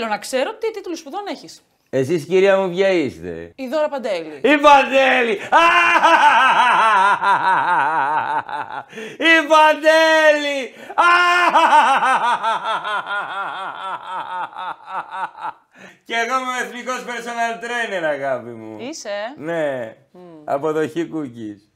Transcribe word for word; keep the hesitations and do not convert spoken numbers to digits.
θέλω να ξέρω τι τίτλου σπουδών έχεις. Εσείς, κυρία μου, ποια είστε? Η Δώρα Παντέλη. Η Παντέλη! Η Παντέλη! Και εγώ είμαι εθνικός personal trainer, αγάπη μου. Είσαι? Ναι. Mm. Αποδοχή cookies.